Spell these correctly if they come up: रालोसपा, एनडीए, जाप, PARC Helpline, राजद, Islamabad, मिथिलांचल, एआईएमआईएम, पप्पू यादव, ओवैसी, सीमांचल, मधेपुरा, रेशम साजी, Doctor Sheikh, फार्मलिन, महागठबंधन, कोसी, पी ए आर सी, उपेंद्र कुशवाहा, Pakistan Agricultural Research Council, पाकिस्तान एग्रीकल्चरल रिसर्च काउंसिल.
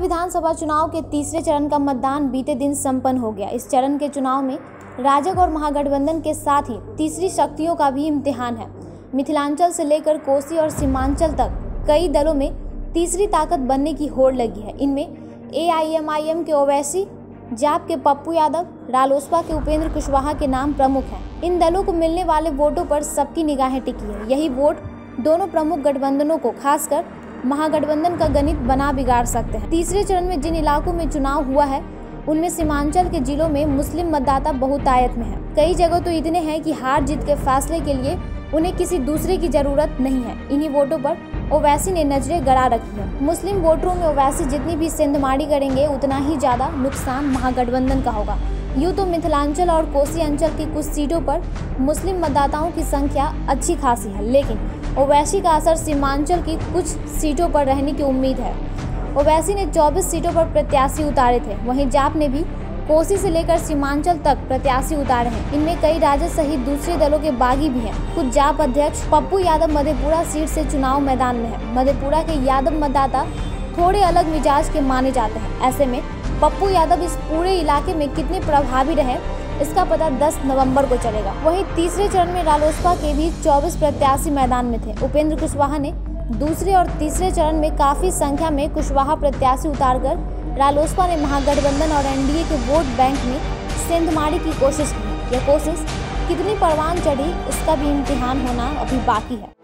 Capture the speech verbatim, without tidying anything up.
विधानसभा चुनाव के तीसरे चरण का मतदान बीते दिन संपन्न हो गया। इस चरण के चुनाव में राजद और महागठबंधन के साथ ही तीसरी शक्तियों का भी इम्तिहान है। मिथिलांचल से लेकर कोसी और सीमांचल तक कई दलों में तीसरी ताकत बनने की होड़ लगी है। इनमें एआईएमआईएम के ओवैसी, जाप के पप्पू यादव, रालोसपा के उपेंद्र कुशवाहा के नाम प्रमुख हैं। इन दलों को मिलने वाले वोटों पर सबकी निगाहें टिकी है। यही वोट दोनों प्रमुख गठबंधनों को, खासकर महागठबंधन का गणित बना बिगाड़ सकते हैं। तीसरे चरण में जिन इलाकों में चुनाव हुआ है उनमें सीमांचल के जिलों में मुस्लिम मतदाता बहुतायत में है। कई जगह तो इतने हैं कि हार जीत के फैसले के लिए उन्हें किसी दूसरे की जरूरत नहीं है। इन्हीं वोटों पर ओवैसी ने नजरें गड़ा रखी है। मुस्लिम वोटरों में ओवैसी जितनी भी सेंधमारी करेंगे उतना ही ज्यादा नुकसान महागठबंधन का होगा। यूँ तो मिथिलांचल और कोसी अंचल की कुछ सीटों पर मुस्लिम मतदाताओं की संख्या अच्छी खासी है, लेकिन ओवैसी का असर सीमांचल की कुछ सीटों पर रहने की उम्मीद है। ओवैसी ने चौबीस सीटों पर प्रत्याशी उतारे थे, वहीं जाप ने भी कोसी से लेकर सीमांचल तक प्रत्याशी उतारे हैं। इनमें कई राजद सहित दूसरे दलों के बागी भी हैं। खुद जाप अध्यक्ष पप्पू यादव मधेपुरा सीट से चुनाव मैदान में है। मधेपुरा के यादव मतदाता थोड़े अलग मिजाज के माने जाते हैं। ऐसे में पप्पू यादव इस पूरे इलाके में कितने प्रभावी रहे, इसका पता दस नवंबर को चलेगा। वहीं तीसरे चरण में रालोसपा के भी चौबीस प्रत्याशी मैदान में थे। उपेंद्र कुशवाहा ने दूसरे और तीसरे चरण में काफी संख्या में कुशवाहा प्रत्याशी उतारकर रालोसपा ने महागठबंधन और एनडीए के वोट बैंक में सेंधमारी की कोशिश की। यह कोशिश कितनी परवान चढ़ी, इसका भी इम्तिहान होना अभी बाकी है।